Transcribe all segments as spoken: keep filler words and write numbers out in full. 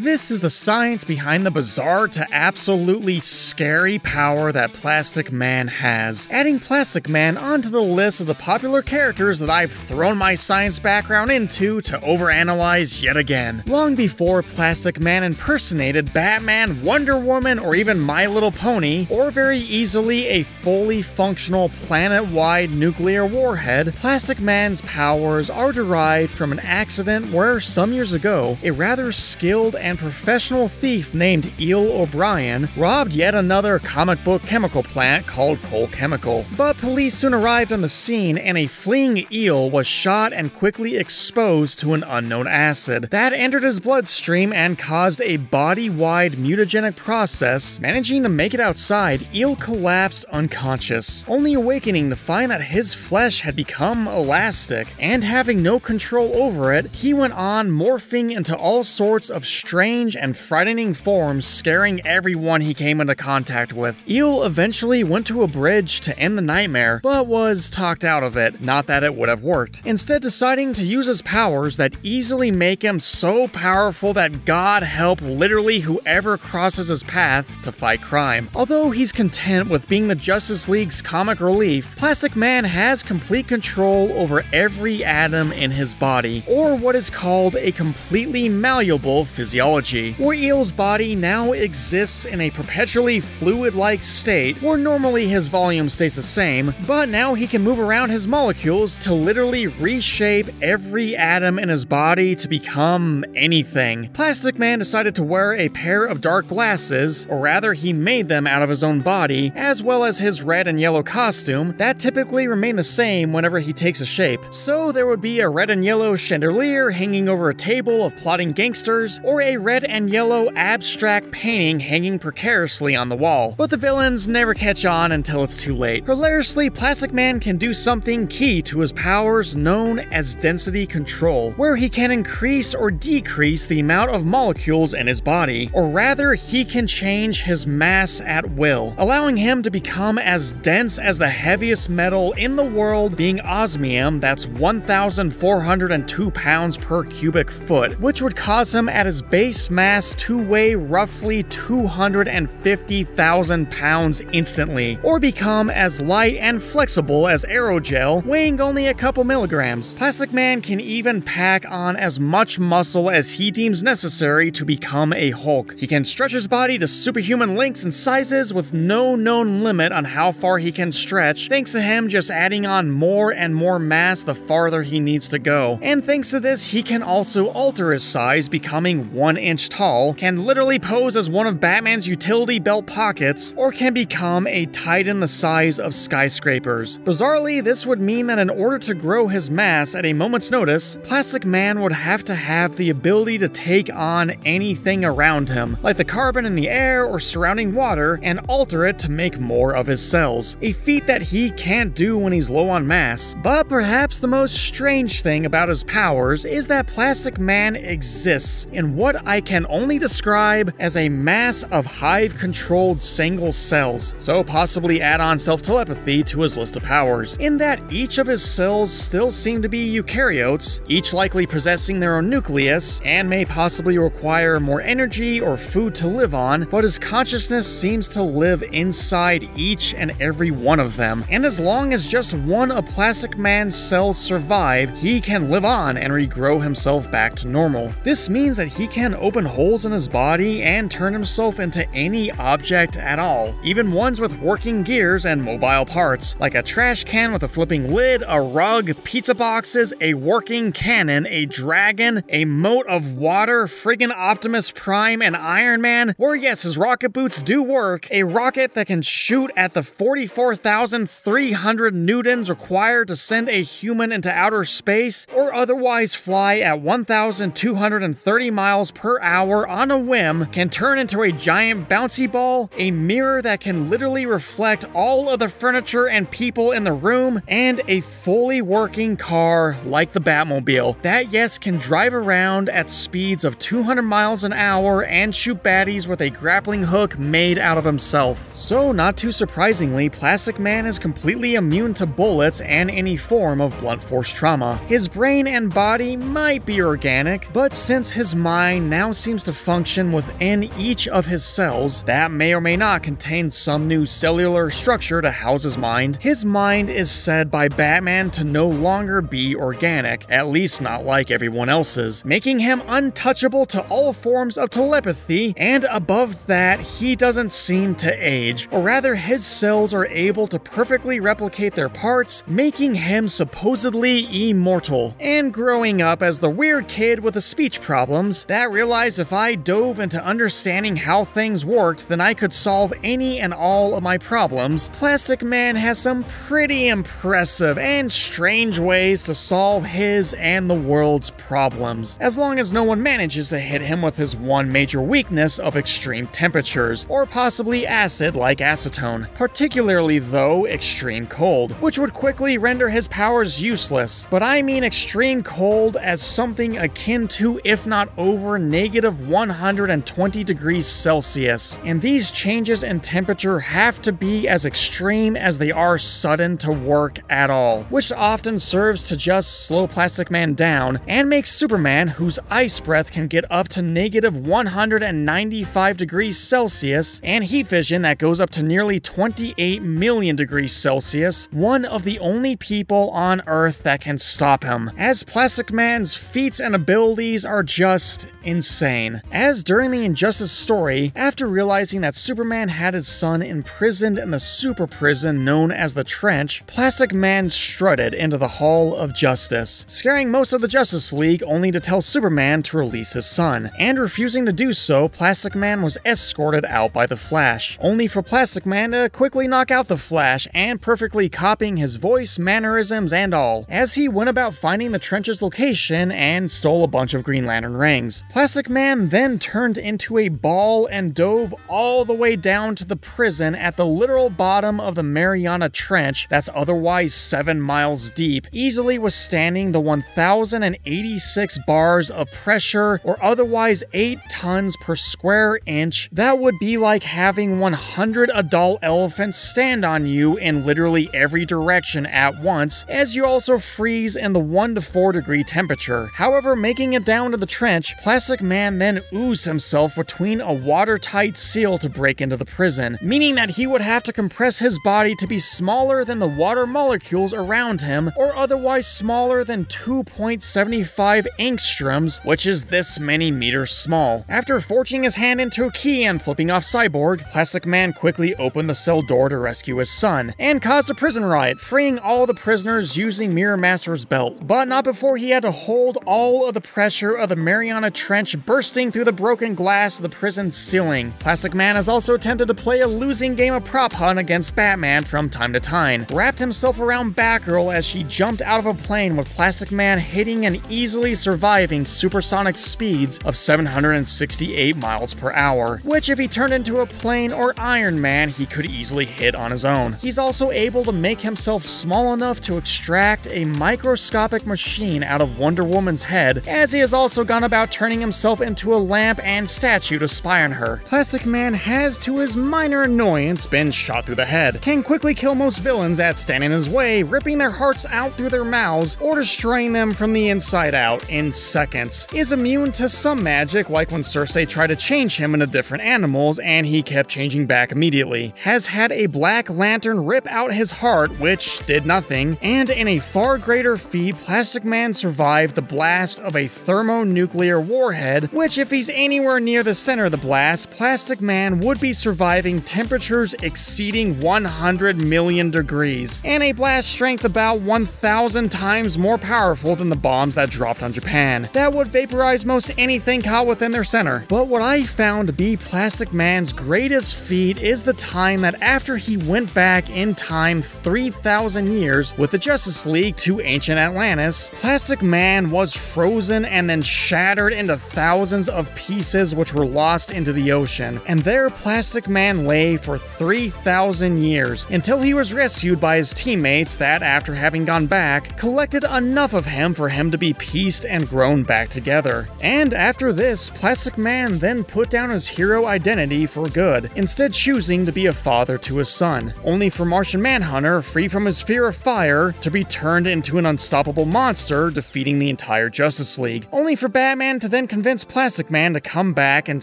This is the science behind the bizarre to absolutely scary power that Plastic Man has. Adding Plastic Man onto the list of the popular characters that I've thrown my science background into to overanalyze yet again. Long before Plastic Man impersonated Batman, Wonder Woman, or even My Little Pony, or very easily a fully functional planet-wide nuclear warhead, Plastic Man's powers are derived from an accident where, some years ago, a rather skilled and and professional thief named Eel O'Brien robbed yet another comic book chemical plant called Cole Chemical. But police soon arrived on the scene, and a fleeing eel was shot and quickly exposed to an unknown acid. That entered his bloodstream and caused a body-wide mutagenic process. Managing to make it outside, Eel collapsed unconscious, only awakening to find that his flesh had become elastic, and having no control over it, he went on morphing into all sorts of strange strange and frightening forms, scaring everyone he came into contact with. Eel eventually went to a bridge to end the nightmare, but was talked out of it. Not that it would have worked. Instead, deciding to use his powers that easily make him so powerful that God help literally whoever crosses his path to fight crime. Although he's content with being the Justice League's comic relief, Plastic Man has complete control over every atom in his body, or what is called a completely malleable physiology. Where Eel's body now exists in a perpetually fluid-like state, where normally his volume stays the same, but now he can move around his molecules to literally reshape every atom in his body to become anything. Plastic Man decided to wear a pair of dark glasses, or rather he made them out of his own body, as well as his red and yellow costume, that typically remain the same whenever he takes a shape. So there would be a red and yellow chandelier hanging over a table of plotting gangsters, or a red and yellow abstract painting hanging precariously on the wall. But the villains never catch on until it's too late. Hilariously, Plastic Man can do something key to his powers known as density control, where he can increase or decrease the amount of molecules in his body, or rather, he can change his mass at will, allowing him to become as dense as the heaviest metal in the world, being osmium, that's one thousand four hundred two pounds per cubic foot, which would cause him at his base mass to weigh roughly two hundred fifty thousand pounds instantly, or become as light and flexible as aerogel, weighing only a couple milligrams. Plastic Man can even pack on as much muscle as he deems necessary to become a Hulk. He can stretch his body to superhuman lengths and sizes with no known limit on how far he can stretch, thanks to him just adding on more and more mass the farther he needs to go. And thanks to this, he can also alter his size, becoming one inch tall, can literally pose as one of Batman's utility belt pockets, or can become a titan the size of skyscrapers. Bizarrely, this would mean that in order to grow his mass at a moment's notice, Plastic Man would have to have the ability to take on anything around him, like the carbon in the air or surrounding water, and alter it to make more of his cells, a feat that he can't do when he's low on mass. But perhaps the most strange thing about his powers is that Plastic Man exists in what I can only describe as a mass of hive-controlled single cells, so possibly add on self-telepathy to his list of powers, in that each of his cells still seem to be eukaryotes, each likely possessing their own nucleus, and may possibly require more energy or food to live on, but his consciousness seems to live inside each and every one of them, and as long as just one of Plastic Man's cells survive, he can live on and regrow himself back to normal. This means that he can open holes in his body and turn himself into any object at all, even ones with working gears and mobile parts, like a trash can with a flipping lid, a rug, pizza boxes, a working cannon, a dragon, a moat of water, friggin' Optimus Prime and Iron Man, or yes, his rocket boots do work, a rocket that can shoot at the forty-four thousand three hundred newtons required to send a human into outer space, or otherwise fly at one thousand two hundred thirty miles per hour on a whim, can turn into a giant bouncy ball, a mirror that can literally reflect all of the furniture and people in the room, and a fully working car like the Batmobile that, yes, can drive around at speeds of two hundred miles an hour and shoot baddies with a grappling hook made out of himself. So not too surprisingly, Plastic Man is completely immune to bullets and any form of blunt force trauma. His brain and body might be organic, but since his mind Batman now seems to function within each of his cells that may or may not contain some new cellular structure to house his mind. His mind is said by Batman to no longer be organic, at least not like everyone else's, making him untouchable to all forms of telepathy, and above that, he doesn't seem to age, or rather his cells are able to perfectly replicate their parts, making him supposedly immortal, and growing up as the weird kid with the speech problems that realized if I dove into understanding how things worked, then I could solve any and all of my problems. Plastic Man has some pretty impressive and strange ways to solve his and the world's problems, as long as no one manages to hit him with his one major weakness of extreme temperatures, or possibly acid like acetone, particularly though extreme cold, which would quickly render his powers useless. But I mean extreme cold as something akin to, if not over, negative one hundred twenty degrees Celsius, and these changes in temperature have to be as extreme as they are sudden to work at all, which often serves to just slow Plastic Man down and makes Superman, whose ice breath can get up to negative one hundred ninety-five degrees Celsius, and heat vision that goes up to nearly twenty-eight million degrees Celsius, one of the only people on Earth that can stop him, as Plastic Man's feats and abilities are just insane. As during the Injustice story, after realizing that Superman had his son imprisoned in the super prison known as the Trench, Plastic Man strutted into the Hall of Justice, scaring most of the Justice League only to tell Superman to release his son, and refusing to do so, Plastic Man was escorted out by the Flash, only for Plastic Man to quickly knock out the Flash and perfectly copying his voice, mannerisms, and all, as he went about finding the Trench's location and stole a bunch of Green Lantern rings. Plastic Man then turned into a ball and dove all the way down to the prison at the literal bottom of the Mariana Trench that's otherwise seven miles deep, easily withstanding the one thousand eighty-six bars of pressure, or otherwise eight tons per square inch. That would be like having one hundred adult elephants stand on you in literally every direction at once, as you also freeze in the one to four degree temperature. However, making it down to the trench, Plastic Man then oozed himself between a watertight seal to break into the prison, meaning that he would have to compress his body to be smaller than the water molecules around him, or otherwise smaller than two point seven five angstroms, which is this many meters small. After forging his hand into a key and flipping off Cyborg, Plastic Man quickly opened the cell door to rescue his son, and caused a prison riot, freeing all the prisoners using Mirror Master's belt, but not before he had to hold all of the pressure of the Mariana Trench bursting through the broken glass of the prison ceiling. Plastic Man has also attempted to play a losing game of prop hunt against Batman from time to time, wrapped himself around Batgirl as she jumped out of a plane with Plastic Man hitting and easily surviving supersonic speeds of seven hundred sixty-eight miles per hour, which if he turned into a plane or Iron Man, he could easily hit on his own. He's also able to make himself small enough to extract a microscopic machine out of Wonder Woman's head, as he has also gone about turning himself into a lamp and statue to spy on her. Plastic Man has, to his minor annoyance, been shot through the head, can quickly kill most villains that stand in his way, ripping their hearts out through their mouths or destroying them from the inside out in seconds, is immune to some magic, like when Cersei tried to change him into different animals and he kept changing back immediately, has had a Black Lantern rip out his heart, which did nothing, and in a far greater feat, Plastic Man survived the blast of a thermonuclear warhead, which if he's anywhere near the center of the blast, Plastic Man would be surviving temperatures exceeding one hundred million degrees, and a blast strength about one thousand times more powerful than the bombs that dropped on Japan. That would vaporize most anything caught within their center. But what I found to be Plastic Man's greatest feat is the time that after he went back in time three thousand years with the Justice League to ancient Atlantis, Plastic Man was frozen and then shattered into thousands of pieces which were lost into the ocean, and there Plastic Man lay for three thousand years until he was rescued by his teammates that, after having gone back, collected enough of him for him to be pieced and grown back together. And after this, Plastic Man then put down his hero identity for good, instead choosing to be a father to his son, only for Martian Manhunter, free from his fear of fire, to be turned into an unstoppable monster, defeating the entire Justice League, only for Batman to then convince Plastic Man to come back and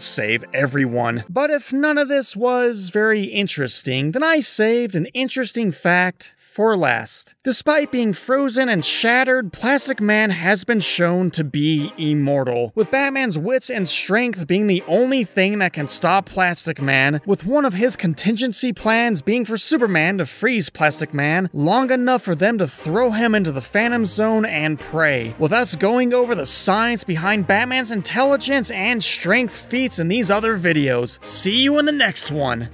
save everyone. But if none of this was very interesting, then I saved an interesting fact for last. Despite being frozen and shattered, Plastic Man has been shown to be immortal, with Batman's wits and strength being the only thing that can stop Plastic Man, with one of his contingency plans being for Superman to freeze Plastic Man long enough for them to throw him into the Phantom Zone and pray, with us going over the science behind Batman's intelligence and strength feats in these other videos. See you in the next one!